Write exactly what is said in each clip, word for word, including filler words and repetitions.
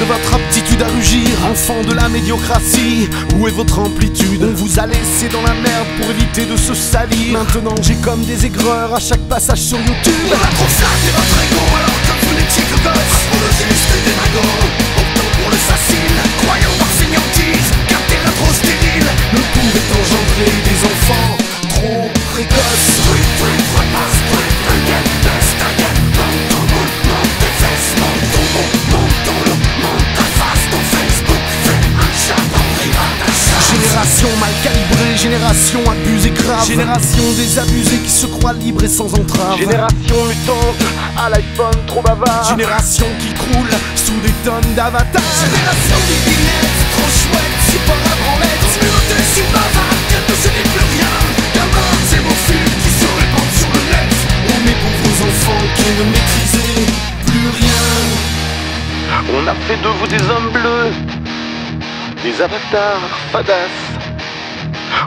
de votre aptitude à rugir, enfant de la médiocratie. Où est votre amplitude? On vous a laissé dans la merde pour éviter de se salir. Maintenant j'ai comme des aigreurs à chaque passage sur YouTube. On a trop saqué votre égo alors que vous n'étiez que gosse. On le juste des magos, optant pour le sacile, croyant par seignantise, car t'es la trop stérile. Le coup est engendré des enfants trop précoces. Mal calibrée, génération abusée grave, génération des abusés qui se croient libres et sans entrave, génération mutante à l'iPhone trop bavard, génération qui croule sous des tonnes d'avatars, génération bibinettes trop chouette, c'est pas la branlette, muretée, si bavarde, qu'elle ne se dit plus rien. Gamin, c'est vos films qui se répandent sur le net. On est pour vos enfants qui ne maîtrisez plus rien. On a fait de vous des hommes bleus, des avatars fadas,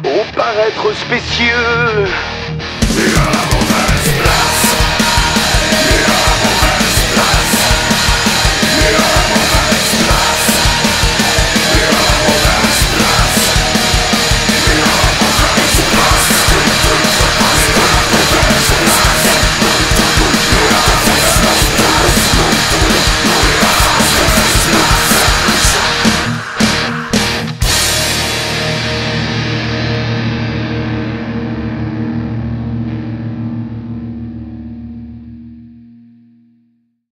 au paraître spécieux.